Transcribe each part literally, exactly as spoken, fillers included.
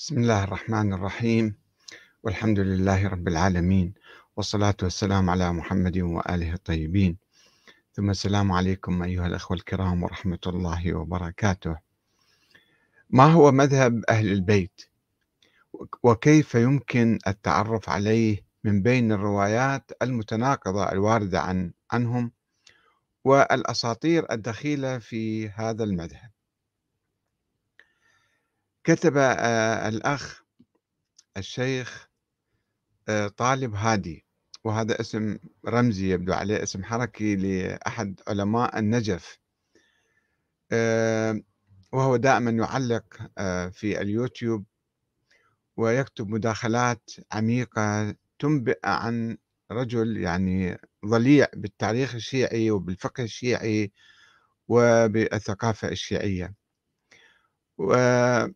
بسم الله الرحمن الرحيم، والحمد لله رب العالمين، والصلاة والسلام على محمد وآله الطيبين، ثم السلام عليكم أيها الأخوة الكرام ورحمة الله وبركاته. ما هو مذهب أهل البيت؟ وكيف يمكن التعرف عليه من بين الروايات المتناقضة الواردة عن عنهم والأساطير الدخيلة في هذا المذهب؟ كتب الأخ الشيخ طالب هادي، وهذا اسم رمزي يبدو عليه، اسم حركي لأحد علماء النجف، وهو دائما يعلق في اليوتيوب ويكتب مداخلات عميقة تنبئ عن رجل يعني ضليع بالتاريخ الشيعي وبالفقه الشيعي وبالثقافة الشيعية. ويقول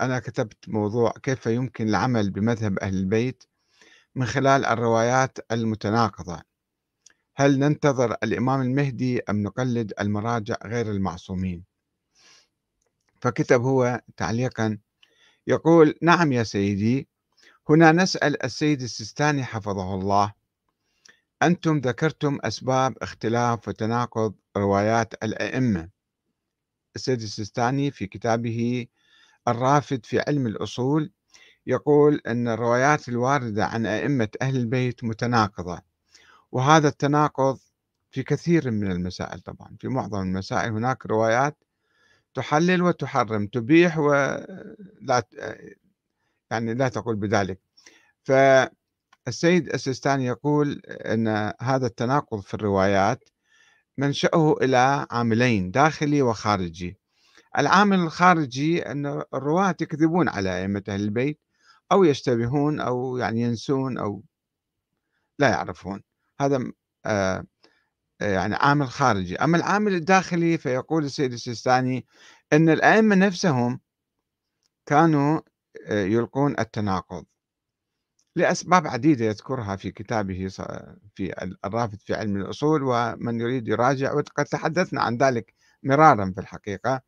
أنا كتبت موضوع كيف يمكن العمل بمذهب أهل البيت من خلال الروايات المتناقضة، هل ننتظر الإمام المهدي أم نقلد المراجع غير المعصومين؟ فكتب هو تعليقا يقول: نعم يا سيدي، هنا نسأل السيد السيستاني حفظه الله، أنتم ذكرتم أسباب اختلاف وتناقض روايات الأئمة. السيد السيستاني في كتابه الرافد في علم الأصول يقول أن الروايات الواردة عن أئمة أهل البيت متناقضة، وهذا التناقض في كثير من المسائل، طبعا في معظم المسائل هناك روايات تحلل وتحرم، تبيح ولا يعني لا تقول بذلك. فالسيد السيستاني يقول أن هذا التناقض في الروايات منشأه إلى عاملين، داخلي وخارجي. العامل الخارجي أن الرواة يكذبون على أئمة أهل البيت أو يشتبهون أو يعني ينسون أو لا يعرفون، هذا آه يعني عامل خارجي. أما العامل الداخلي فيقول السيد السيستاني أن الأئمة نفسهم كانوا يلقون التناقض لأسباب عديدة يذكرها في كتابه في الرافد في علم الأصول، ومن يريد يراجع، وقد تحدثنا عن ذلك مرارا في الحقيقة.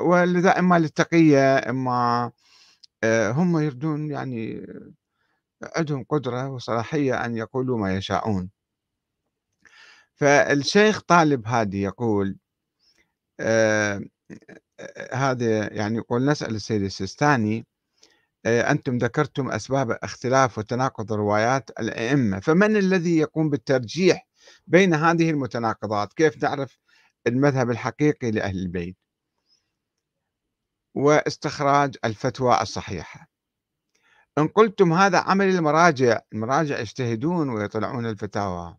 ولذا إما للتقية، إما هم يردون يعني عندهم قدرة وصلاحية أن يقولوا ما يشاءون. فالشيخ طالب هادي يقول آه هذا يعني يقول: نسأل السيد السيستاني، آه أنتم ذكرتم أسباب اختلاف وتناقض روايات الأئمة، فمن الذي يقوم بالترجيح بين هذه المتناقضات؟ كيف نعرف المذهب الحقيقي لأهل البيت؟ واستخراج الفتوى الصحيحة. إن قلتم هذا عمل المراجع، المراجع يجتهدون ويطلعون الفتاوى،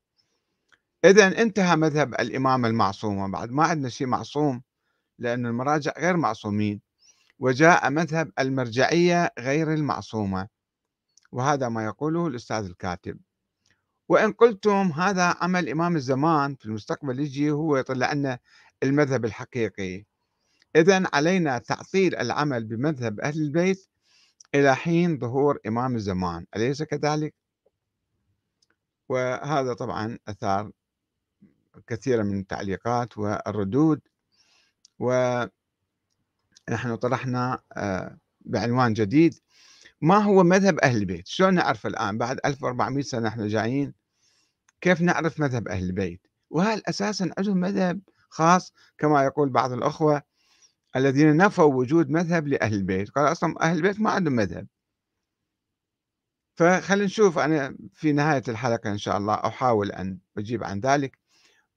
إذن انتهى مذهب الإمامة المعصومة، بعد ما عندنا شيء معصوم لأن المراجع غير معصومين، وجاء مذهب المرجعية غير المعصومة، وهذا ما يقوله الأستاذ الكاتب. وإن قلتم هذا عمل إمام الزمان، في المستقبل يجي هو يطلع لنا المذهب الحقيقي، إذن علينا تعطيل العمل بمذهب أهل البيت إلى حين ظهور إمام الزمان، أليس كذلك؟ وهذا طبعا أثار كثيرا من التعليقات والردود، ونحن طرحنا بعنوان جديد: ما هو مذهب أهل البيت؟ شلون نعرف الآن بعد ألف وأربعمئة سنة نحن جايين، كيف نعرف مذهب أهل البيت؟ وهل أساسا عندهم مذهب خاص كما يقول بعض الأخوة الذين نفوا وجود مذهب لأهل البيت، قال أصلا أهل البيت ما عندهم مذهب. فخلينا نشوف، أنا في نهاية الحلقة إن شاء الله أحاول أن أجيب عن ذلك،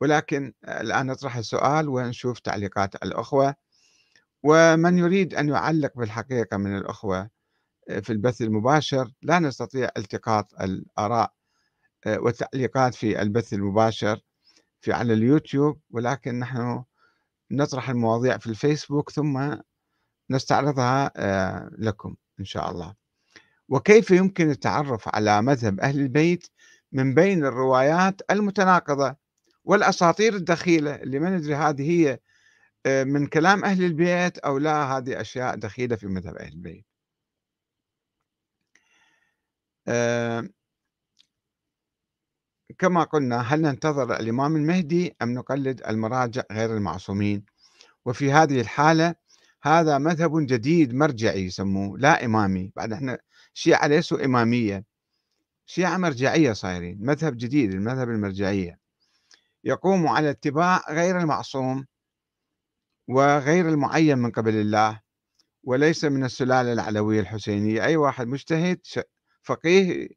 ولكن الآن نطرح السؤال ونشوف تعليقات الأخوة، ومن يريد أن يعلق بالحقيقة من الأخوة في البث المباشر، لا نستطيع التقاط الآراء والتعليقات في البث المباشر في على اليوتيوب، ولكن نحن نطرح المواضيع في الفيسبوك ثم نستعرضها لكم إن شاء الله. وكيف يمكن التعرف على مذهب أهل البيت من بين الروايات المتناقضة والأساطير الدخيلة، اللي ما ندري هذه هي من كلام أهل البيت أو لا، هذه أشياء دخيلة في مذهب أهل البيت. كما قلنا، هل ننتظر الإمام المهدي أم نقلد المراجع غير المعصومين؟ وفي هذه الحالة هذا مذهب جديد مرجعي يسموه، لا إمامي. بعد احنا الشيعة ليسوا إمامية، شيعة مرجعية صايرين، مذهب جديد المذهب المرجعية، يقوم على اتباع غير المعصوم وغير المعين من قبل الله، وليس من السلالة العلوية الحسينية. أي واحد مجتهد فقيه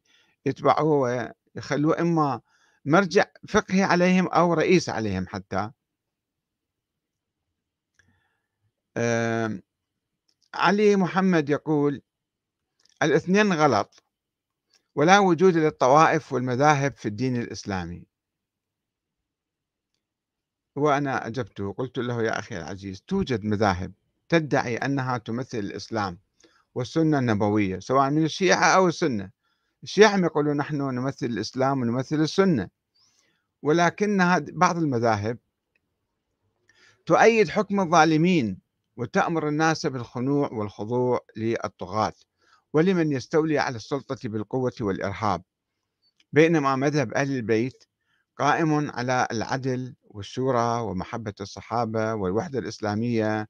يتبعه ويخلوه إما مرجع فقهي عليهم أو رئيس عليهم حتى. آه علي محمد يقول الاثنين غلط، ولا وجود للطوائف والمذاهب في الدين الإسلامي. وأنا أجبته قلت له يا أخي العزيز، توجد مذاهب تدعي أنها تمثل الإسلام والسنة النبوية، سواء من الشيعة أو السنة. الشيعة يقولون نحن نمثل الإسلام ونمثل السنة، ولكنها بعض المذاهب تؤيد حكم الظالمين وتأمر الناس بالخنوع والخضوع للطغاة ولمن يستولي على السلطة بالقوة والإرهاب، بينما مذهب أهل البيت قائم على العدل والشورى ومحبة الصحابة والوحدة الإسلامية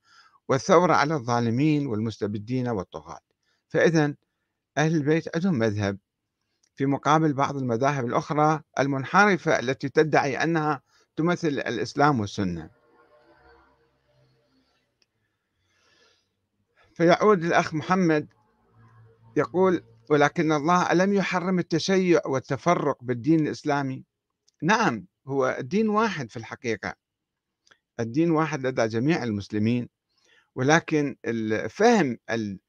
والثورة على الظالمين والمستبدين والطغاة. فإذا أهل البيت عندهم مذهب، في مقابل بعض المذاهب الأخرى المنحرفة التي تدعي أنها تمثل الإسلام والسنة. فيعود الأخ محمد يقول ولكن الله ألم يحرم التشيع والتفرق بالدين الإسلامي؟ نعم، هو الدين واحد في الحقيقة، الدين واحد لدى جميع المسلمين، ولكن فهم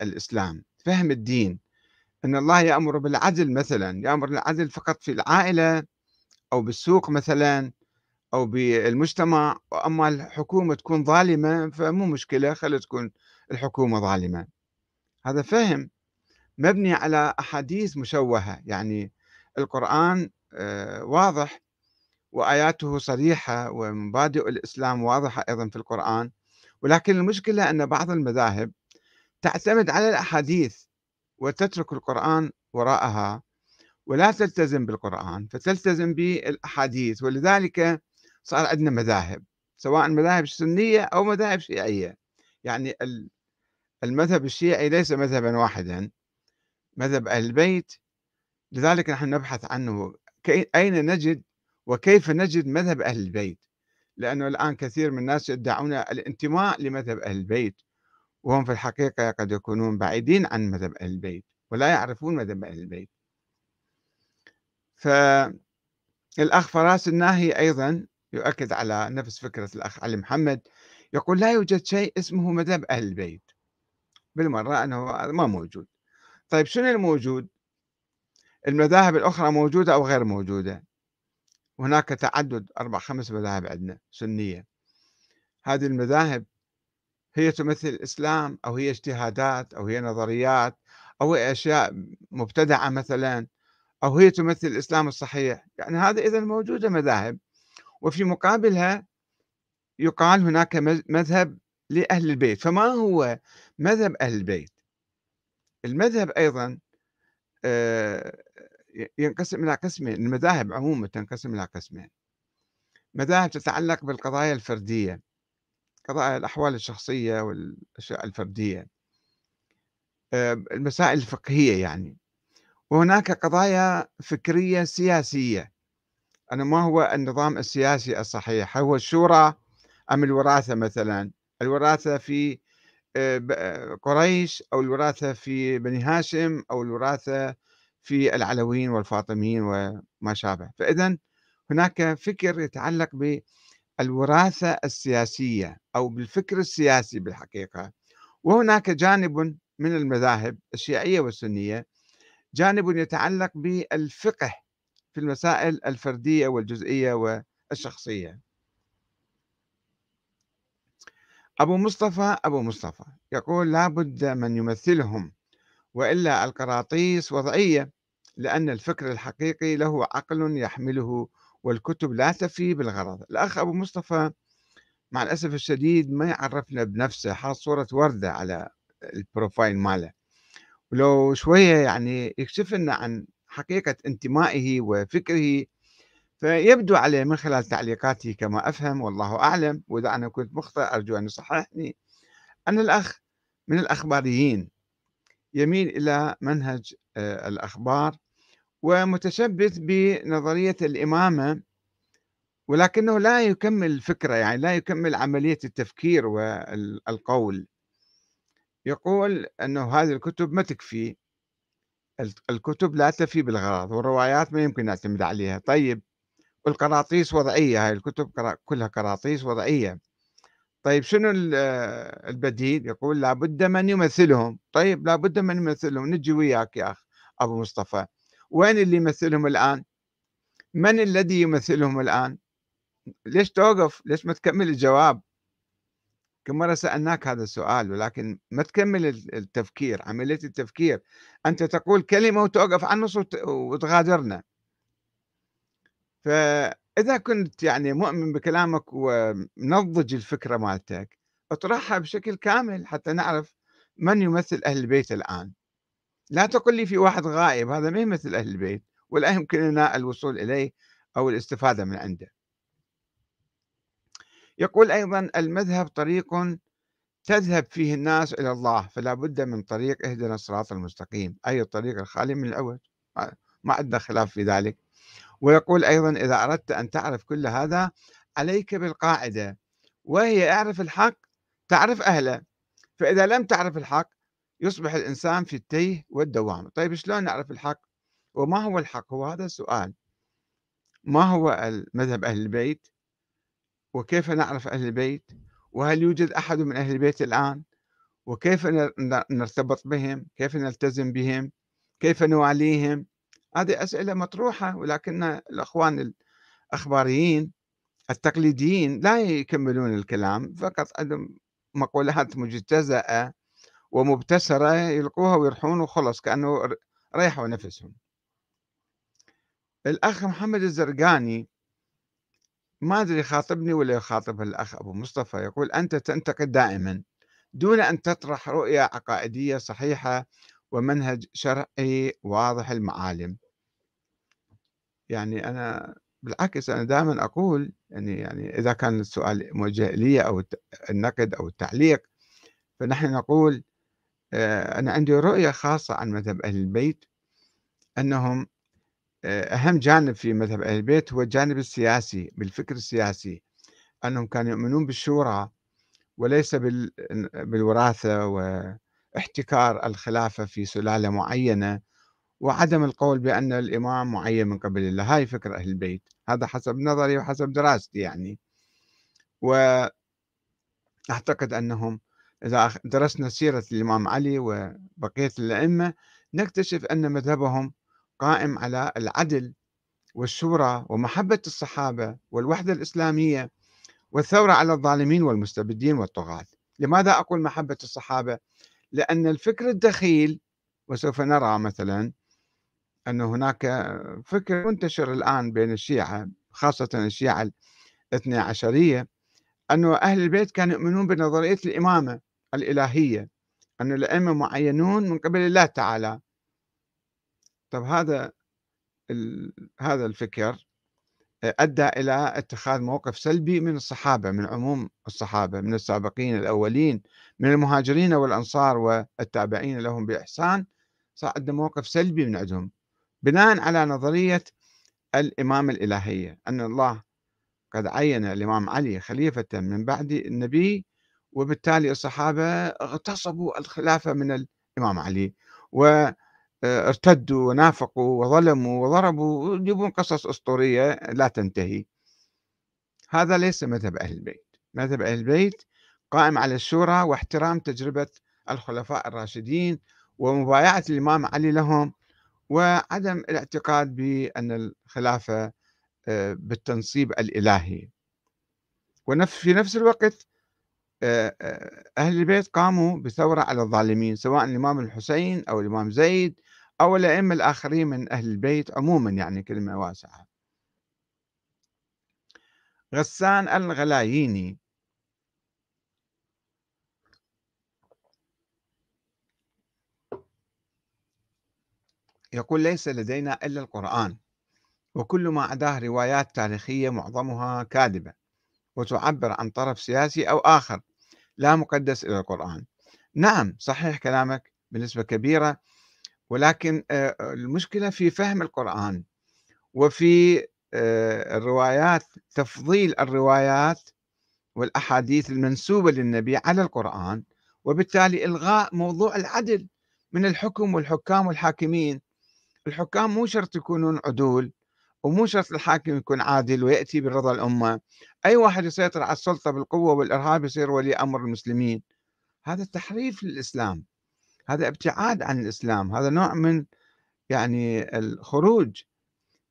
الإسلام، فهم الدين، أن الله يأمر بالعدل مثلا، يأمر بالعدل فقط في العائلة أو بالسوق مثلا أو بالمجتمع، وأما الحكومة تكون ظالمة فمو مشكلة، خلي تكون الحكومة ظالمة. هذا فهم مبني على أحاديث مشوهة، يعني القرآن واضح وآياته صريحة ومبادئ الإسلام واضحة أيضا في القرآن، ولكن المشكلة أن بعض المذاهب تعتمد على الأحاديث وتترك القرآن وراءها ولا تلتزم بالقرآن فتلتزم بالأحاديث، ولذلك صار عندنا مذاهب، سواء مذاهب سنية أو مذاهب شيعية. يعني المذهب الشيعي ليس مذهبا واحدا، مذهب أهل البيت، لذلك نحن نبحث عنه أين نجد وكيف نجد مذهب أهل البيت، لأنه الآن كثير من الناس يدعون الانتماء لمذهب أهل البيت وهم في الحقيقة قد يكونون بعيدين عن مذهب أهل البيت ولا يعرفون مذهب أهل البيت. فالأخ فراس الناهي أيضا يؤكد على نفس فكرة الأخ علي محمد، يقول لا يوجد شيء اسمه مذهب أهل البيت، بالمرة أنه ما موجود. طيب شنو الموجود؟ المذاهب الأخرى موجودة أو غير موجودة؟ هناك تعدد أربع خمس مذاهب عندنا سنية، هذه المذاهب هي تمثل الإسلام أو هي اجتهادات أو هي نظريات أو هي أشياء مبتدعة مثلا، أو هي تمثل الإسلام الصحيح. يعني هذا إذا موجودة مذاهب، وفي مقابلها يقال هناك مذهب لأهل البيت. فما هو مذهب أهل البيت؟ المذهب أيضا ينقسم إلى قسمين، المذاهب عموما تنقسم إلى قسمين، مذاهب تتعلق بالقضايا الفردية، قضايا الأحوال الشخصية والأشياء الفردية، المسائل الفقهية يعني، وهناك قضايا فكرية سياسية، أنا ما هو النظام السياسي الصحيح، هو الشورى أم الوراثة مثلا، الوراثة في قريش أو الوراثة في بني هاشم أو الوراثة في العلويين والفاطميين وما شابه. فإذن هناك فكر يتعلق بالوراثة السياسية أو بالفكر السياسي بالحقيقة، وهناك جانب من المذاهب الشيعية والسنية جانب يتعلق بالفقه في المسائل الفردية والجزئية والشخصية. أبو مصطفى أبو مصطفى يقول لا بد من يمثلهم، وإلا القراطيس وضعية، لأن الفكر الحقيقي له عقل يحمله والكتب لا تفي بالغرض. الأخ أبو مصطفى مع الأسف الشديد ما يعرفنا بنفسه، حاط صورة وردة على البروفايل ماله، ولو شوية يعني يكشف لنا عن حقيقة انتمائه وفكره فيبدو عليه من خلال تعليقاته كما أفهم والله أعلم، وإذا أنا كنت مخطئ أرجو أن يصححني، أن الأخ من الأخباريين يميل إلى منهج الأخبار ومتشبث بنظرية الإمامة، ولكنه لا يكمل الفكرة، يعني لا يكمل عملية التفكير والقول. يقول أنه هذه الكتب ما تكفي، الكتب لا تفي بالغرض، والروايات ما يمكن نعتمد عليها. طيب والقراطيس وضعية، هاي الكتب كلها قراطيس وضعية. طيب شنو البديل؟ يقول لابد من يمثلهم. طيب لابد من يمثلهم، نجي وياك يا أخ أبو مصطفى، وين اللي يمثلهم الآن؟ من الذي يمثلهم الآن؟ ليش توقف؟ ليش ما تكمل الجواب؟ كم مرة سألناك هذا السؤال، ولكن ما تكمل التفكير، عملية التفكير. أنت تقول كلمة وتوقف عن نص وتغادرنا. فإذا كنت يعني مؤمن بكلامك ونضج الفكرة مالتك اطرحها بشكل كامل حتى نعرف من يمثل أهل البيت الآن. لا تقل لي في واحد غائب، هذا ما يمثل أهل البيت ولا يمكننا الوصول إليه أو الاستفادة من عنده. يقول أيضا المذهب طريق تذهب فيه الناس إلى الله، فلا بد من طريق اهدنا الصراط المستقيم، أي الطريق الخالي من العوج، ما عندنا خلاف في ذلك. ويقول أيضا إذا أردت أن تعرف كل هذا عليك بالقاعدة، وهي اعرف الحق تعرف أهله، فإذا لم تعرف الحق يصبح الإنسان في التيه والدوام. طيب شلون نعرف الحق وما هو الحق؟ هو هذا السؤال، ما هو مذهب أهل البيت وكيف نعرف أهل البيت؟ وهل يوجد أحد من أهل البيت الآن؟ وكيف نرتبط بهم؟ كيف نلتزم بهم؟ كيف نواليهم؟ هذه أسئلة مطروحة، ولكن الأخوان الأخباريين التقليديين لا يكملون الكلام، فقط عندهم مقولات مجتزأة ومبتسرة يلقوها ويرحون وخلص، كأنه ريحوا نفسهم. الأخ محمد الزرقاني ما أدري خاطبني ولا يخاطب الأخ أبو مصطفى، يقول أنت تنتقد دائما دون أن تطرح رؤية عقائدية صحيحة ومنهج شرعي واضح المعالم. يعني أنا بالعكس، أنا دائما أقول يعني, يعني إذا كان السؤال موجه لي أو النقد أو التعليق، فنحن نقول أنا عندي رؤية خاصة عن مذهب أهل البيت، أنهم أهم جانب في مذهب أهل البيت هو الجانب السياسي، بالفكر السياسي، أنهم كانوا يؤمنون بالشورى وليس بالوراثة واحتكار الخلافة في سلالة معينة، وعدم القول بأن الإمام معين من قبل الله. هاي فكرة أهل البيت، هذا حسب نظري وحسب دراستي يعني. وأعتقد أنهم إذا درسنا سيرة الإمام علي وبقية الأئمة نكتشف أن مذهبهم قائم على العدل والشورى ومحبة الصحابة والوحدة الإسلامية والثورة على الظالمين والمستبدين والطغاة. لماذا أقول محبة الصحابة؟ لأن الفكر الدخيل، وسوف نرى مثلا أن هناك فكر منتشر الآن بين الشيعة، خاصة الشيعة الاثني عشرية، أن أهل البيت كانوا يؤمنون بنظرية الإمامة الإلهية، أن الأئمة معينون من قبل الله تعالى. طب هذا هذا الفكر أدى إلى اتخاذ موقف سلبي من الصحابة، من عموم الصحابة، من السابقين الأولين، من المهاجرين والأنصار والتابعين لهم بإحسان، صار عندنا موقف سلبي من عندهم بناء على نظرية الإمامة الإلهية، أن الله قد عين الإمام علي خليفة من بعد النبي، وبالتالي الصحابة اغتصبوا الخلافة من الإمام علي و ارتدوا ونافقوا وظلموا وضربوا ويجيبون قصص أسطورية لا تنتهي. هذا ليس مذهب أهل البيت. مذهب أهل البيت قائم على الشورى واحترام تجربة الخلفاء الراشدين ومبايعة الإمام علي لهم، وعدم الاعتقاد بأن الخلافة بالتنصيب الإلهي. وفي نفس الوقت أهل البيت قاموا بثورة على الظالمين، سواء الإمام الحسين أو الإمام زيد أو الأئمة الآخرين من أهل البيت عموما، يعني كلمة واسعة. غسان الغلاييني يقول ليس لدينا إلا القرآن وكل ما عداه روايات تاريخية معظمها كاذبة وتعبر عن طرف سياسي أو آخر لا مقدس إلى القرآن. نعم صحيح كلامك بنسبة كبيرة، ولكن المشكلة في فهم القرآن وفي الروايات، تفضيل الروايات والأحاديث المنسوبة للنبي على القرآن، وبالتالي إلغاء موضوع العدل من الحكم والحكام والحاكمين. الحكام مو شرط يكونون عدول، ومو شرط الحاكم يكون عادل ويأتي برضا الأمة. أي واحد يسيطر على السلطة بالقوة والإرهاب يصير ولي أمر المسلمين. هذا تحريف للإسلام، هذا ابتعاد عن الإسلام، هذا نوع من يعني الخروج.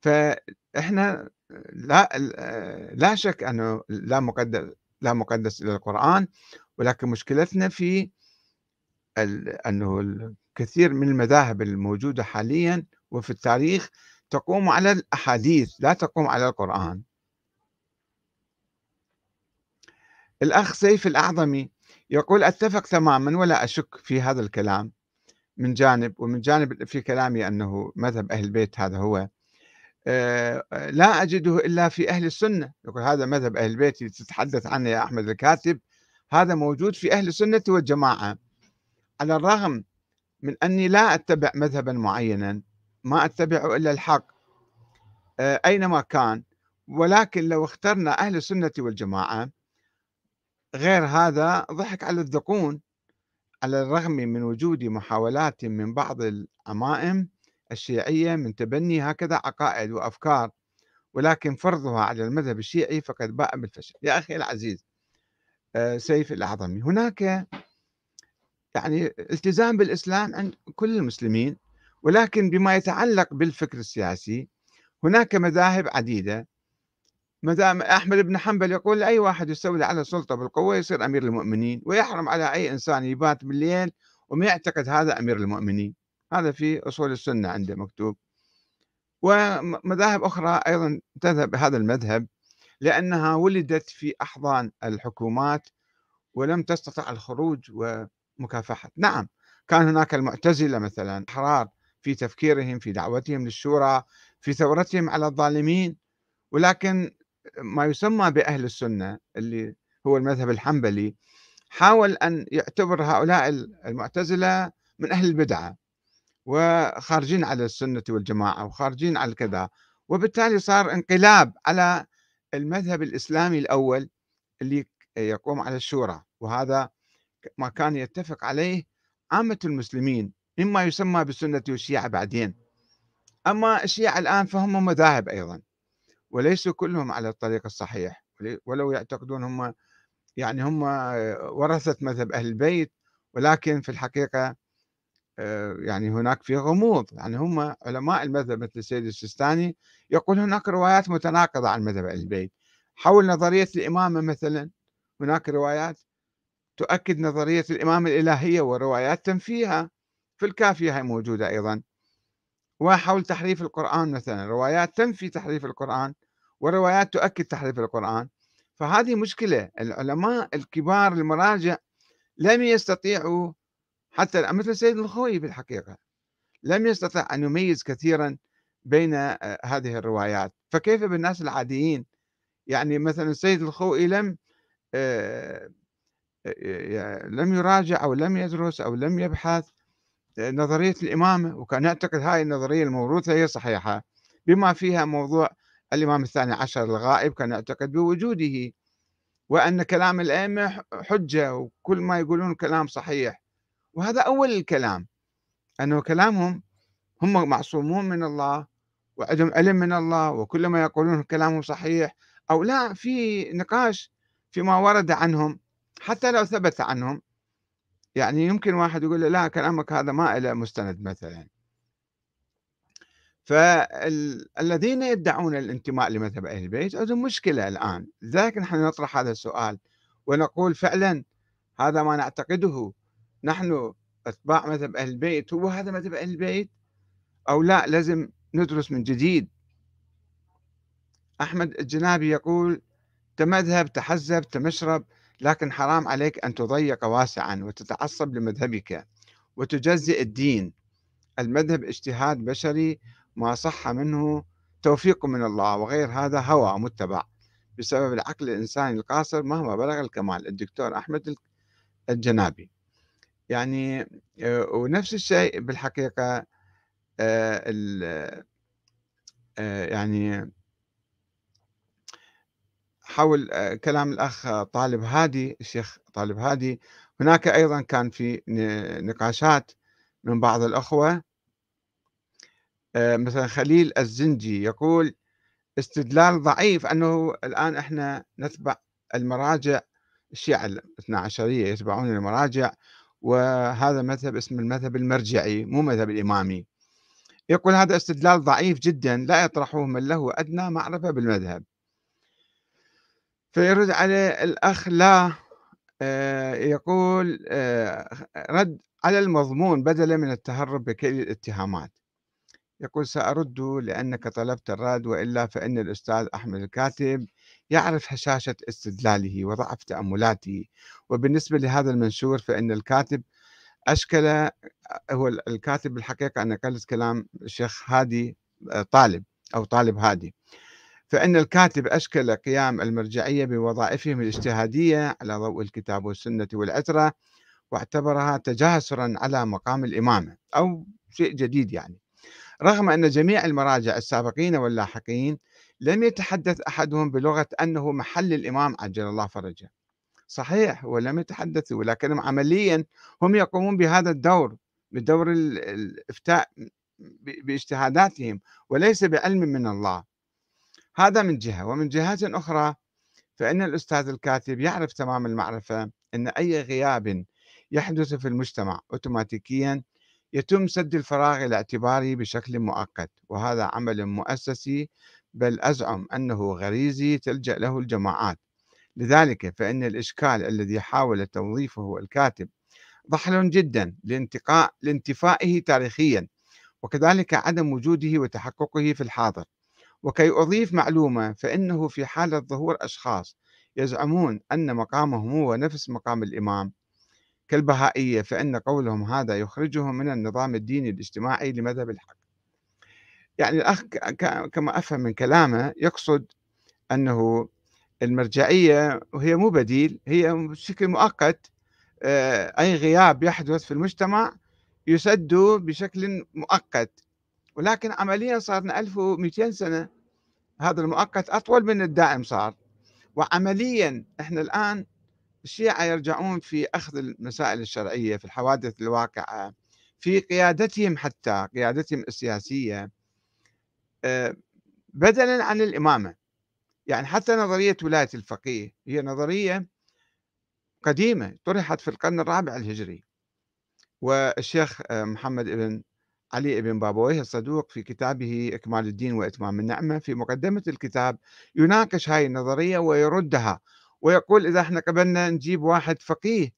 فإحنا لا لا شك أنه لا مقدس لا مقدس إلى القرآن، ولكن مشكلتنا في أنه الكثير من المذاهب الموجودة حاليا وفي التاريخ تقوم على الأحاديث لا تقوم على القرآن. الأخ سيف الأعظمي يقول أتفق تماما ولا أشك في هذا الكلام من جانب، ومن جانب في كلامي أنه مذهب أهل البيت هذا هو أه لا أجده إلا في أهل السنة. يقول هذا مذهب أهل البيت اللي تتحدث عنه يا أحمد الكاتب، هذا موجود في أهل السنة والجماعة، على الرغم من أني لا أتبع مذهبا معينا، ما أتبع إلا الحق أه أينما كان. ولكن لو اخترنا أهل السنة والجماعة غير هذا ضحك على الذقون. على الرغم من وجود محاولات من بعض العمائم الشيعية من تبني هكذا عقائد وأفكار، ولكن فرضها على المذهب الشيعي فقد باء بالفشل. يا أخي العزيز سيف الأعظمي، هناك يعني التزام بالإسلام عند كل المسلمين، ولكن بما يتعلق بالفكر السياسي هناك مذاهب عديدة. مذهب أحمد بن حنبل يقول أي واحد يستولي على السلطة بالقوة يصير أمير المؤمنين، ويحرم على أي إنسان يبات بالليل وما يعتقد هذا أمير المؤمنين. هذا في أصول السنة عنده مكتوب. ومذاهب أخرى أيضا تذهب هذا المذهب لأنها ولدت في أحضان الحكومات ولم تستطع الخروج ومكافحة. نعم كان هناك المعتزلة مثلا أحرار في تفكيرهم، في دعوتهم للشورى، في ثورتهم على الظالمين، ولكن ما يسمى بأهل السنة اللي هو المذهب الحنبلي حاول أن يعتبر هؤلاء المعتزلة من أهل البدعة وخارجين على السنة والجماعة وخارجين على كذا، وبالتالي صار انقلاب على المذهب الإسلامي الأول اللي يقوم على الشورى، وهذا ما كان يتفق عليه عامة المسلمين مما يسمى بالسنة والشيعة بعدين. أما الشيعة الآن فهم مذاهب أيضا وليسوا كلهم على الطريق الصحيح، ولو يعتقدون هم يعني هم ورثة مذهب أهل البيت، ولكن في الحقيقة يعني هناك في غموض. يعني هم علماء المذهب مثل السيد السيستاني يقول هناك روايات متناقضة عن مذهب أهل البيت حول نظرية الإمامة مثلا. هناك روايات تؤكد نظرية الإمامة الإلهية وروايات تنفيها، في الكافية هي موجودة أيضا. وحول تحريف القرآن مثلا، روايات تنفي تحريف القرآن وروايات تؤكد تحريف القرآن. فهذه مشكلة. العلماء الكبار المراجع لم يستطيعوا، حتى مثل السيد الخوئي بالحقيقة لم يستطع أن يميز كثيرا بين هذه الروايات، فكيف بالناس العاديين؟ يعني مثلا السيد الخوئي لم لم يراجع أو لم يدرس أو لم يبحث نظرية الإمامة، وكان يعتقد هاي النظرية الموروثة هي صحيحة، بما فيها موضوع الإمام الثاني عشر الغائب. كان يعتقد بوجوده وأن كلام الأئمة حجة وكل ما يقولون كلام صحيح، وهذا أول الكلام، أنه كلامهم هم معصومون من الله وعندهم علم من الله وكلما يقولون كلامهم صحيح أو لا في نقاش فيما ورد عنهم. حتى لو ثبت عنهم يعني يمكن واحد يقول له لا كلامك هذا ما له مستند مثلا. فالذين يدعون الانتماء لمذهب أهل البيت عندهم مشكلة الآن، لذلك نحن نطرح هذا السؤال ونقول فعلا هذا ما نعتقده نحن أتباع مذهب أهل البيت، هو هذا مذهب أهل البيت أو لا؟ لازم ندرس من جديد. أحمد الجنابي يقول تمذهب تحزب تمشرب، لكن حرام عليك أن تضيق واسعا وتتعصب لمذهبك وتجزئ الدين. المذهب اجتهاد بشري ما صح منه توفيق من الله، وغير هذا هوى متبع بسبب العقل الإنساني القاصر مهما بلغ الكمال. الدكتور أحمد الجنابي يعني. ونفس الشيء بالحقيقة يعني حول كلام الأخ طالب هادي، الشيخ طالب هادي، هناك أيضا كان في نقاشات من بعض الأخوة، مثلا خليل الزنجي يقول استدلال ضعيف أنه الآن إحنا نتبع المراجع، الشيعة الاثنا عشرية يتبعون المراجع، وهذا مذهب اسم المذهب المرجعي مو مذهب الإمامي. يقول هذا استدلال ضعيف جدا لا يطرحه من له أدنى معرفة بالمذهب. فيرد عليه الأخ لا يقول رد على المضمون بدلا من التهرب بكل الاتهامات. يقول سأرد لأنك طلبت الرد، وإلا فإن الأستاذ أحمد الكاتب يعرف هشاشة استدلاله وضعف تأملاته، وبالنسبة لهذا المنشور فإن الكاتب أشكل، هو الكاتب بالحقيقة أنا قلت كلام الشيخ هادي طالب أو طالب هادي، فإن الكاتب أشكل قيام المرجعية بوظائفهم الاجتهادية على ضوء الكتاب والسنة والعترة، واعتبرها تجاسرا على مقام الإمامة أو شيء جديد يعني، رغم أن جميع المراجع السابقين واللاحقين لم يتحدث أحدهم بلغة أنه محل الإمام عجل الله فرجه. صحيح ولم يتحدثوا، ولكنهم عمليا هم يقومون بهذا الدور، بدور الإفتاء باجتهاداتهم وليس بعلم من الله. هذا من جهة. ومن جهة أخرى فإن الأستاذ الكاتب يعرف تمام المعرفة أن أي غياب يحدث في المجتمع أوتوماتيكيا يتم سد الفراغ الاعتباري بشكل مؤقت، وهذا عمل مؤسسي بل أزعم أنه غريزي تلجأ له الجماعات. لذلك فإن الإشكال الذي حاول توظيفه الكاتب ضحل جدا لانتفائه تاريخيا، وكذلك عدم وجوده وتحققه في الحاضر. وكي أضيف معلومة فإنه في حالة ظهور أشخاص يزعمون أن مقامهم هو نفس مقام الإمام كالبهائية فإن قولهم هذا يخرجهم من النظام الديني الاجتماعي لمذهب الحق. يعني الأخ كما أفهم من كلامه يقصد أنه المرجعية وهي مو بديل، هي بشكل مؤقت أي غياب يحدث في المجتمع يسد بشكل مؤقت، ولكن عمليا صارنا ألف ومئتين سنة، هذا المؤقت أطول من الدائم صار. وعمليا إحنا الآن الشيعة يرجعون في أخذ المسائل الشرعية في الحوادث الواقعة في قيادتهم، حتى قيادتهم السياسية بدلا عن الإمامة. يعني حتى نظرية ولاية الفقيه هي نظرية قديمة طرحت في القرن الرابع الهجري، والشيخ محمد بن علي بن بابويه الصدوق في كتابه إكمال الدين وإتمام النعمة في مقدمة الكتاب يناقش هاي النظرية ويردها، ويقول إذا احنا قبلنا نجيب واحد فقيه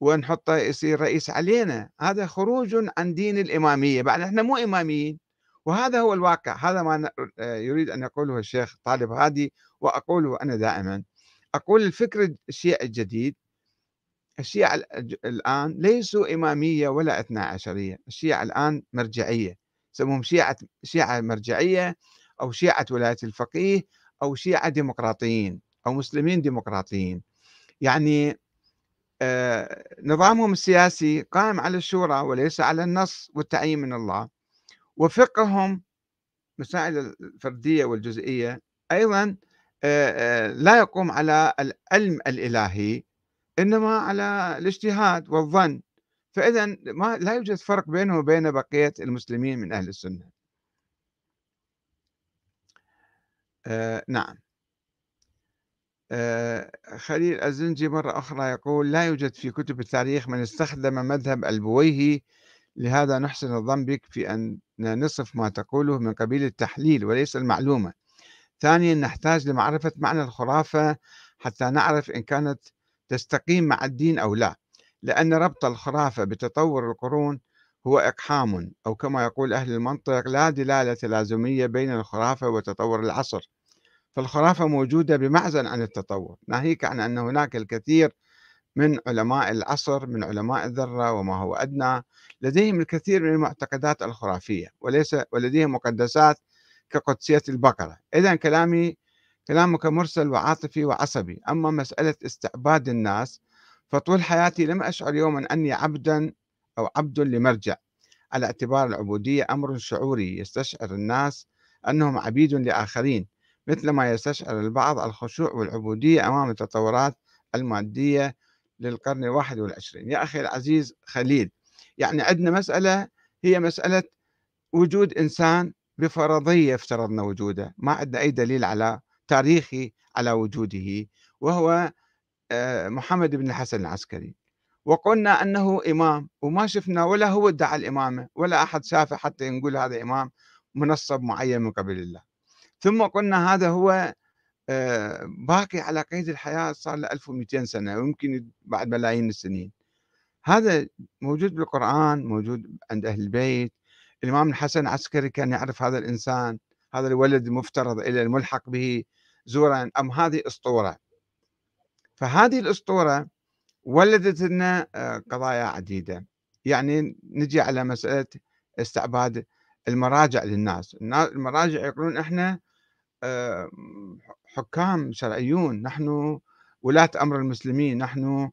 ونحطه يصير رئيس علينا هذا خروج عن دين الإمامية، بعد احنا مو إماميين. وهذا هو الواقع، هذا ما يريد أن يقوله الشيخ طالب هادي وأقوله أنا دائما. أقول الفكر الشيعي الجديد، الشيعة الآن ليسوا إمامية ولا اثنا عشرية، الشيعة الآن مرجعية، يسموهم شيعة شيعة مرجعية أو شيعة ولاية الفقيه أو شيعة ديمقراطيين أو مسلمين ديمقراطيين. يعني آه نظامهم السياسي قائم على الشورى وليس على النص والتعيين من الله، وفقهم مسائل الفردية والجزئية أيضا آه آه لا يقوم على العلم الإلهي إنما على الاجتهاد والظن. فإذا ما لا يوجد فرق بينه وبين بقية المسلمين من أهل السنة. آه نعم. آه خليل الزنجي مرة أخرى يقول لا يوجد في كتب التاريخ من استخدم مذهب البويهي، لهذا نحسن الظن بك في أن نصف ما تقوله من قبيل التحليل وليس المعلومة. ثانيا نحتاج لمعرفة معنى الخرافة حتى نعرف إن كانت تستقيم مع الدين أو لا، لأن ربط الخرافة بتطور القرون هو إقحام، أو كما يقول أهل المنطق لا دلالة لازمية بين الخرافة وتطور العصر، فالخرافة موجودة بمعزل عن التطور، ناهيك عن أن هناك الكثير من علماء العصر من علماء الذرة وما هو أدنى لديهم الكثير من المعتقدات الخرافية وليس ولديهم مقدسات كقدسية البقرة. إذا كلامي كلامك مرسل وعاطفي وعصبي. أما مسألة استعباد الناس فطول حياتي لم أشعر يوما أني عبدا أو عبد لمرجع، على اعتبار العبودية أمر شعوري يستشعر الناس أنهم عبيد لآخرين، مثلما يستشعر البعض الخشوع والعبودية أمام التطورات المادية للقرن الواحد والعشرين. يا أخي العزيز خليل، يعني عندنا مسألة هي مسألة وجود إنسان بفرضية افترضنا وجوده، ما عندنا أي دليل على تاريخي على وجوده، وهو محمد بن الحسن العسكري، وقلنا أنه إمام وما شفنا ولا هو ادعى الإمامة ولا أحد شافه حتى نقول هذا إمام منصب معين من قبل الله. ثم قلنا هذا هو باقي على قيد الحياة صار له ألف ومئتين سنة ويمكن بعد ملايين السنين. هذا موجود بالقرآن، موجود عند أهل البيت. الإمام الحسن العسكري كان يعرف هذا الإنسان، هذا الولد المفترض إلى الملحق به زورا أم هذه أسطورة؟ فهذه الأسطورة ولدت لنا قضايا عديدة. يعني نجي على مسألة استعباد المراجع للناس. المراجع يقولون إحنا حكام شرعيون، نحن ولاة أمر المسلمين، نحن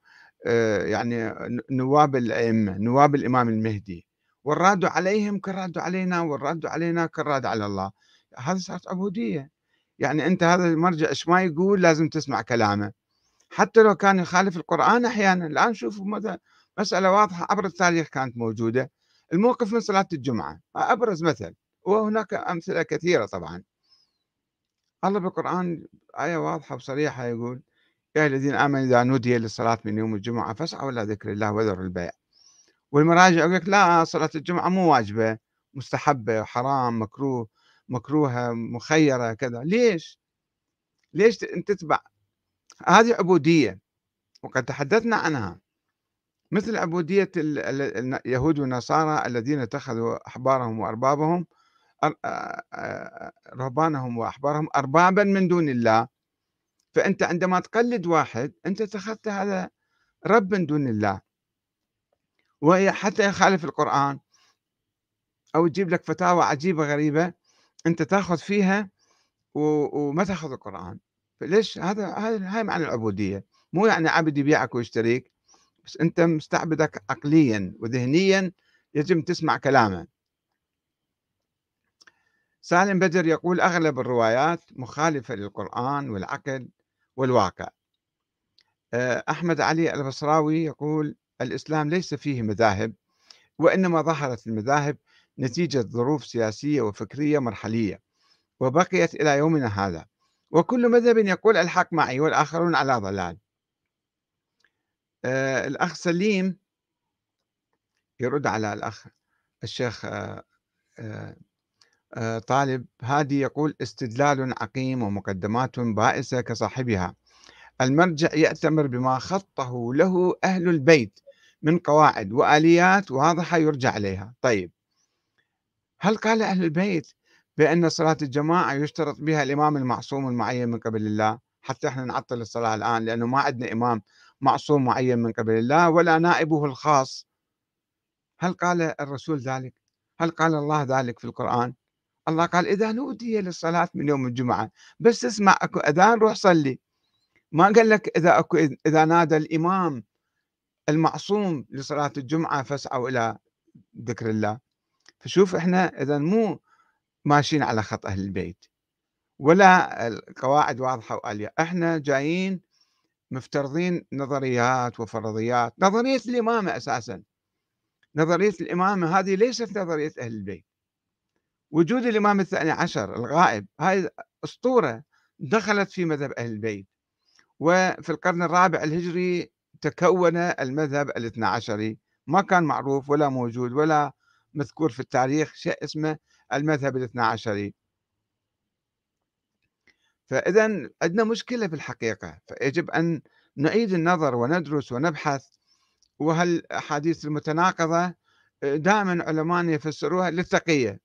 يعني نواب الأئمة، نواب الإمام المهدي، والراد عليهم كالراد علينا والراد علينا كالراد على الله. هذا صارت عبودية. يعني أنت هذا المرجع إيش ما يقول لازم تسمع كلامه حتى لو كان يخالف القرآن أحيانا. الآن شوفوا مثلا مسألة واضحة عبر التاريخ كانت موجودة، الموقف من صلاة الجمعة أبرز مثل، وهناك أمثلة كثيرة طبعا. الله بالقرآن آية واضحة وصريحة يقول: يا الذين آمنوا إذا نودي للصلاة من يوم الجمعة فاسعوا إلى ذكر الله وذروا البيع. والمراجع يقول لك لا، صلاة الجمعة مو واجبة، مستحبة وحرام، مكروه، مكروهة، مخيرة كذا. ليش؟ ليش تتبع؟ هذه عبودية وقد تحدثنا عنها، مثل عبودية اليهود والنصارى الذين اتخذوا أحبارهم وأربابهم رهبانهم وأحبارهم أربابا من دون الله. فأنت عندما تقلد واحد أنت اتخذت هذا رب من دون الله، وحتى يخالف القرآن أو يجيب لك فتاوى عجيبة غريبة أنت تأخذ فيها وما تأخذ القرآن. فليش هذا؟ هاي معنى العبودية، مو يعني عبد يبيعك ويشتريك، بس أنت مستعبدك عقليا وذهنيا يجب تسمع كلامه. سالم بدر يقول: أغلب الروايات مخالفة للقرآن والعقل والواقع. أحمد علي البصراوي يقول: الإسلام ليس فيه مذاهب، وإنما ظهرت المذاهب نتيجة ظروف سياسية وفكرية مرحلية وبقيت إلى يومنا هذا، وكل مذهب يقول الحق معي والآخرون على ضلال. الأخ سليم يرد على الأخ الشيخ طالب هادي يقول: استدلال عقيم ومقدمات بائسة كصاحبها. المرجع يأتمر بما خطه له أهل البيت من قواعد وآليات واضحة يرجع عليها. طيب، هل قال أهل البيت بأن صلاة الجماعة يشترط بها الإمام المعصوم المعين من قبل الله؟ حتى احنا نعطل الصلاة الآن لأنه ما عندنا إمام معصوم معين من قبل الله ولا نائبه الخاص. هل قال الرسول ذلك؟ هل قال الله ذلك في القرآن؟ الله قال: إذا نودي للصلاة من يوم الجمعة، بس تسمع أكو أذان روح صلي. ما قال لك إذا أكو إذا نادى الإمام المعصوم لصلاة الجمعة فاسعوا إلى ذكر الله. فشوف إحنا إذا مو ماشيين على خط أهل البيت ولا القواعد واضحة وآلية، إحنا جايين مفترضين نظريات وفرضيات. نظرية الإمامة أساسا، نظرية الإمامة هذه ليست نظرية أهل البيت. وجود الإمام الثاني عشر الغائب هاي أسطورة دخلت في مذهب أهل البيت، وفي القرن الرابع الهجري تكون المذهب الاثنى عشري، ما كان معروف ولا موجود ولا مذكور في التاريخ شيء اسمه المذهب الاثنى عشري. فإذا عندنا مشكلة في الحقيقة، فيجب أن نعيد النظر وندرس ونبحث. وهالأحاديث المتناقضة دائما علماء يفسروها للتقية.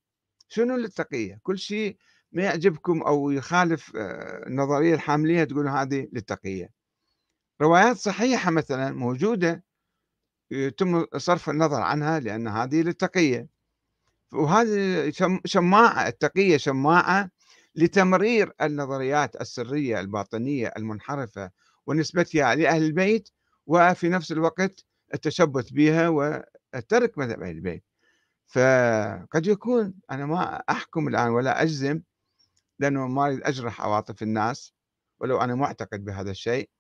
شنو للتقية؟ كل شيء ما يعجبكم أو يخالف النظرية الحاملية تقولوا هذه للتقية. روايات صحيحة مثلا موجودة يتم صرف النظر عنها لأن هذه للتقية. وهذه شماعة، التقية شماعة لتمرير النظريات السرية الباطنية المنحرفة ونسبتها لأهل البيت، وفي نفس الوقت التشبث بها والترك مذهب أهل البيت. فقد يكون، أنا ما أحكم الآن ولا أجزم لأنه ما أريد أجرح عواطف الناس، ولو أنا معتقد بهذا الشيء،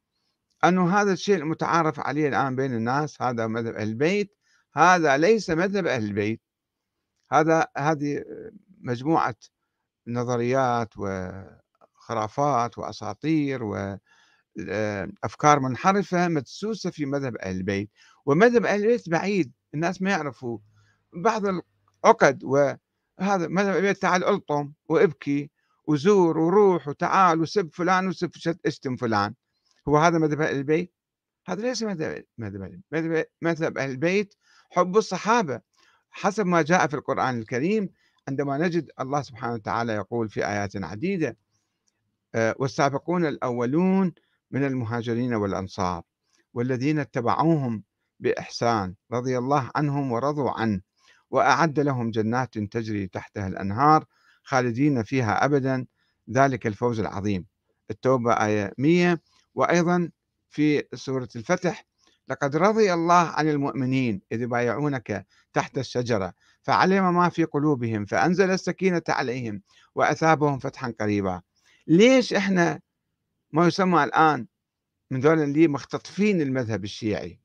أنه هذا الشيء المتعارف عليه الآن بين الناس هذا مذهب أهل البيت، هذا ليس مذهب أهل البيت، هذا هذه مجموعة نظريات وخرافات وأساطير وأفكار منحرفة مدسوسة في مذهب أهل البيت. ومذهب أهل البيت بعيد، الناس ما يعرفوا بعض العقد، وهذا مذهب أهل البيت تعال ألطم وابكي وزور وروح وتعال وسب فلان وسب اشتم فلان، هو هذا مذهب أهل البيت؟ هذا ليس مذهب مذهب مذهب أهل البيت حب الصحابة حسب ما جاء في القرآن الكريم، عندما نجد الله سبحانه وتعالى يقول في آيات عديدة: والسابقون الأولون من المهاجرين والأنصار والذين اتبعوهم بإحسان رضي الله عنهم ورضوا عنه وأعد لهم جنات تجري تحتها الأنهار خالدين فيها أبدا ذلك الفوز العظيم. التوبة آية مئة. وأيضا في سورة الفتح: لقد رضي الله عن المؤمنين إذ يبايعونك تحت الشجرة فعلم ما في قلوبهم فأنزل السكينة عليهم وأثابهم فتحا قريبا. ليش إحنا ما يسمى الآن من ذول اللي مختطفين المذهب الشيعي،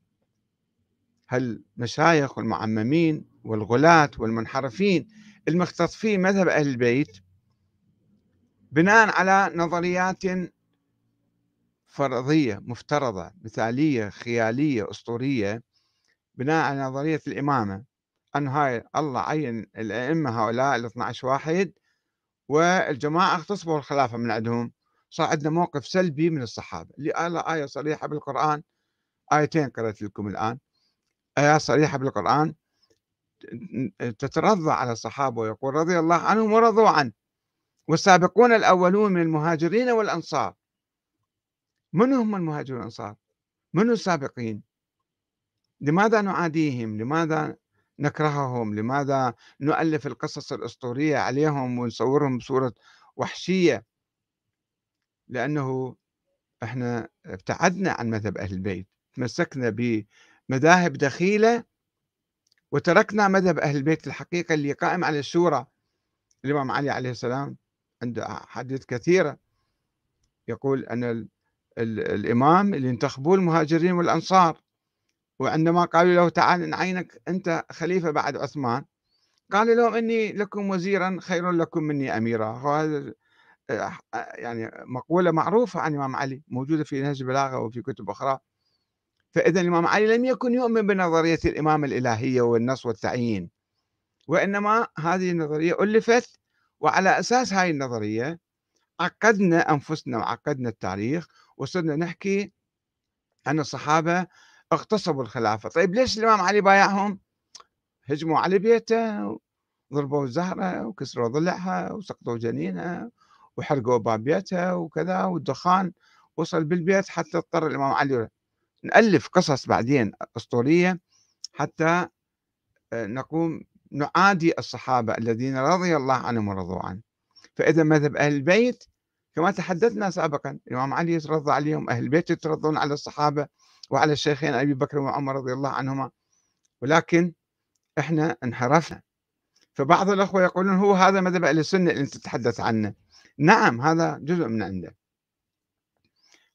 هالمشايخ والمعممين والغلاة والمنحرفين المختطفين مذهب أهل البيت بناء على نظريات فرضية مفترضة مثالية خيالية أسطورية، بناء على نظرية الإمامة، أن هاي الله عين الأئمة هؤلاء ال اثني عشر واحد والجماعة اغتصبوا الخلافة من عندهم، صار عندنا موقف سلبي من الصحابة. لألا آية صريحة بالقرآن، آيتين قرأت لكم الآن، آيات صريحة بالقرآن تترضى على الصحابة ويقول رضي الله عنهم ورضوا عنه والسابقون الأولون من المهاجرين والأنصار. من هم المهاجرون والأنصار؟ من السابقين؟ لماذا نعاديهم؟ لماذا نكرههم؟ لماذا نؤلف القصص الأسطورية عليهم ونصورهم بصورة وحشية؟ لأنه احنا ابتعدنا عن مذهب أهل البيت، تمسكنا بمذاهب دخيلة وتركنا مذهب أهل البيت الحقيقة اللي قائم على الشورى. الإمام علي عليه السلام عنده أحاديث كثيرة يقول أن الإمام اللي انتخبوه المهاجرين والأنصار، وعندما قالوا له تعال نعينك أنت خليفة بعد عثمان، قال لهم إني لكم وزيرا خير لكم مني أميرا. وهذا يعني مقولة معروفة عن الإمام علي موجودة في نهج البلاغة وفي كتب أخرى. فإذا الإمام علي لم يكن يؤمن بنظرية الإمامة الإلهية والنص والتعيين، وإنما هذه النظرية ألفت، وعلى أساس هذه النظرية عقدنا أنفسنا وعقدنا التاريخ وصرنا نحكي أن الصحابة اغتصبوا الخلافة. طيب ليش الإمام علي بايعهم؟ هجموا على بيته وضربوا الزهراء وكسروا ضلعها وسقطوا جنينها وحرقوا باب بيتها وكذا، والدخان وصل بالبيت حتى اضطر الإمام علي. نألف قصص بعدين أسطورية حتى نقوم نعادي الصحابة الذين رضي الله عنهم ورضوا عنه. فإذا مذهب أهل البيت كما تحدثنا سابقا، الإمام علي يترضى عليهم، أهل البيت يترضون على الصحابة وعلى الشيخين أبي بكر وعمر رضي الله عنهما، ولكن إحنا انحرفنا. فبعض الأخوة يقولون هو هذا مذهب أهل السنة اللي أنت تتحدث عنه. نعم، هذا جزء من عنده،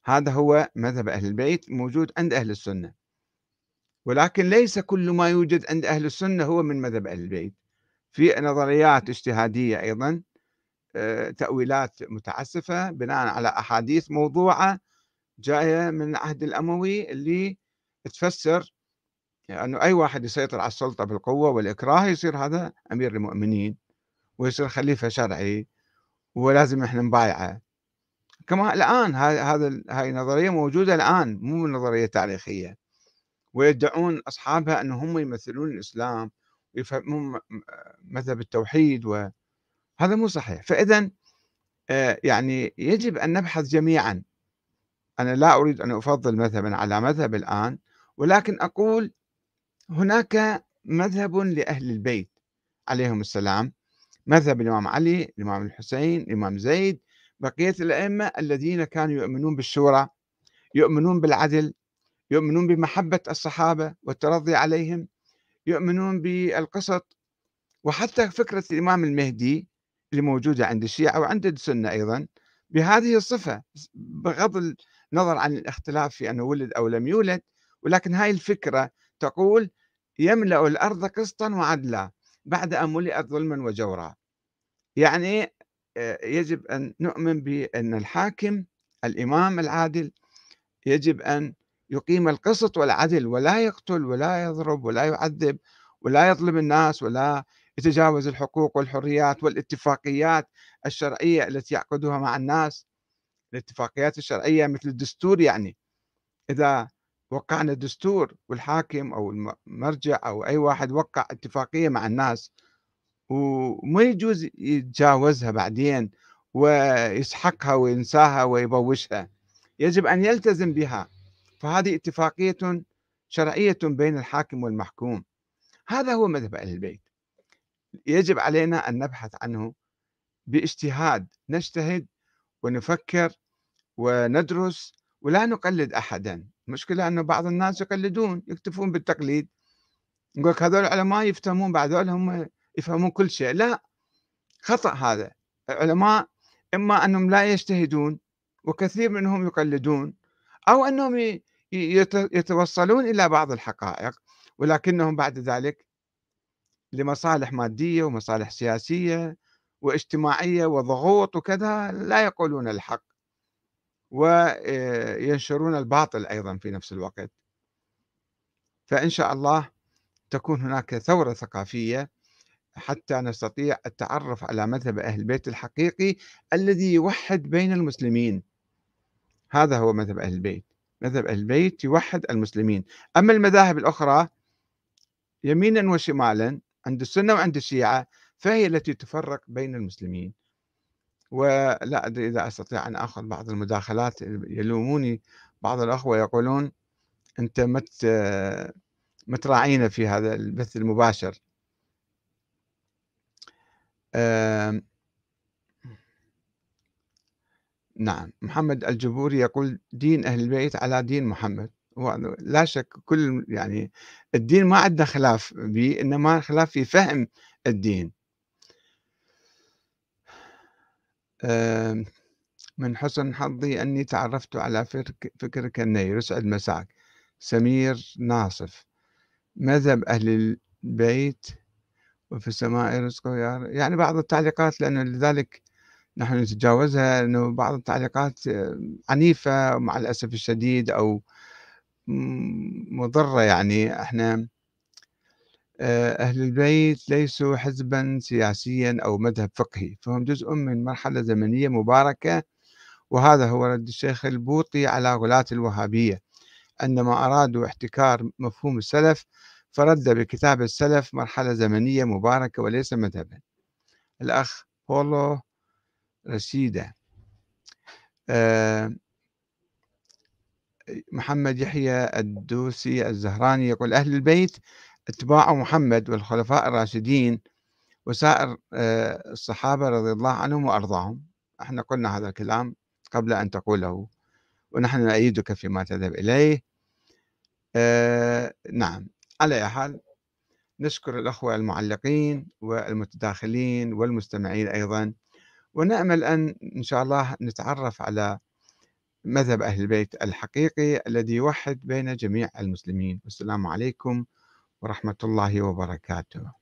هذا هو مذهب أهل البيت موجود عند أهل السنة، ولكن ليس كل ما يوجد عند أهل السنة هو من مذهب أهل البيت. في نظريات اجتهادية أيضا، تأويلات متعسفة بناء على أحاديث موضوعة جاية من العهد الأموي اللي تفسر أنه يعني أي واحد يسيطر على السلطة بالقوة والإكراه يصير هذا أمير المؤمنين ويصير خليفة شرعي ولازم إحنا نبايعه. كما الآن هذا هاي نظرية موجودة الآن، مو نظرية تاريخية، ويدعون أصحابها أن هم يمثلون الإسلام ويفهمون مذهب التوحيد، وهذا مو صحيح. فإذا يعني يجب أن نبحث جميعا. أنا لا أريد أن أفضل مذهبا على مذهب الآن، ولكن أقول هناك مذهب لأهل البيت عليهم السلام، مذهب الإمام علي، الإمام الحسين، الإمام زيد، بقية الأئمة الذين كانوا يؤمنون بالشورى، يؤمنون بالعدل، يؤمنون بمحبة الصحابة والترضي عليهم، يؤمنون بالقسط. وحتى فكرة الإمام المهدي اللي موجودة عند الشيعة وعند السنة أيضا بهذه الصفة، بغض النظر عن الاختلاف في أنه ولد أو لم يولد، ولكن هاي الفكرة تقول يملأ الأرض قسطا وعدلا بعد أن ملئت ظلما وجورا. يعني يجب أن نؤمن بأن الحاكم الإمام العادل يجب أن يقيم القسط والعدل، ولا يقتل ولا يضرب ولا يعذب ولا يظلم الناس ولا يتجاوز الحقوق والحريات والاتفاقيات الشرعية التي يعقدها مع الناس، الاتفاقيات الشرعية مثل الدستور. يعني إذا وقعنا دستور والحاكم أو المرجع أو أي واحد وقع اتفاقية مع الناس وما يجوز يتجاوزها بعدين ويسحقها وينساها ويبوشها، يجب أن يلتزم بها، فهذه اتفاقية شرعية بين الحاكم والمحكوم. هذا هو مذهب أهل البيت، يجب علينا أن نبحث عنه باجتهاد، نجتهد ونفكر وندرس ولا نقلد أحدا. المشكلة أنه بعض الناس يقلدون، يكتفون بالتقليد، نقول لك هذول العلماء يفتهمون، بعد هذول هم يفهمون كل شيء. لا، خطأ هذا. العلماء إما أنهم لا يجتهدون وكثير منهم يقلدون، أو أنهم يتوصلون إلى بعض الحقائق ولكنهم بعد ذلك لمصالح مادية ومصالح سياسية واجتماعية وضغوط وكذا لا يقولون الحق وينشرون الباطل أيضا في نفس الوقت. فإن شاء الله تكون هناك ثورة ثقافية حتى نستطيع التعرف على مذهب أهل البيت الحقيقي الذي يوحد بين المسلمين. هذا هو مذهب أهل البيت، مذهب أهل البيت يوحد المسلمين. أما المذاهب الأخرى يمينا وشمالا عند السنة وعند الشيعة فهي التي تفرق بين المسلمين. ولا أدري إذا أستطيع أن أخذ بعض المداخلات، يلوموني بعض الأخوة يقولون أنت مت متراعينا في هذا البث المباشر. أه نعم، محمد الجبوري يقول دين أهل البيت على دين محمد. لا شك، كل يعني الدين ما عندنا خلاف به، إنما خلاف في فهم الدين. أه من حسن حظي أني تعرفت على فكرك النير. يسعد مساك. سمير ناصف، مذهب أهل البيت وفي السماء رزقه. يعني بعض التعليقات، لأنه لذلك نحن نتجاوزها، أنه بعض التعليقات عنيفة مع الأسف الشديد أو مضرة. يعني احنا أهل البيت ليسوا حزبا سياسيا أو مذهب فقهي، فهم جزء من مرحلة زمنية مباركة، وهذا هو رد الشيخ البوطي على غلاة الوهابية عندما أرادوا احتكار مفهوم السلف، فرد بكتاب السلف مرحلة زمنية مباركة وليس مذهبا. الأخ بولو رشيدة. أه محمد يحيى الدوسي الزهراني يقول أهل البيت اتباع محمد والخلفاء الراشدين وسائر أه الصحابة رضي الله عنهم وأرضاهم. احنا قلنا هذا الكلام قبل أن تقوله ونحن نأيدك فيما تذهب إليه. أه نعم، على أي حال نشكر الأخوة المعلقين والمتداخلين والمستمعين أيضا، ونأمل أن إن شاء الله نتعرف على مذهب أهل البيت الحقيقي الذي يوحد بين جميع المسلمين. والسلام عليكم ورحمة الله وبركاته.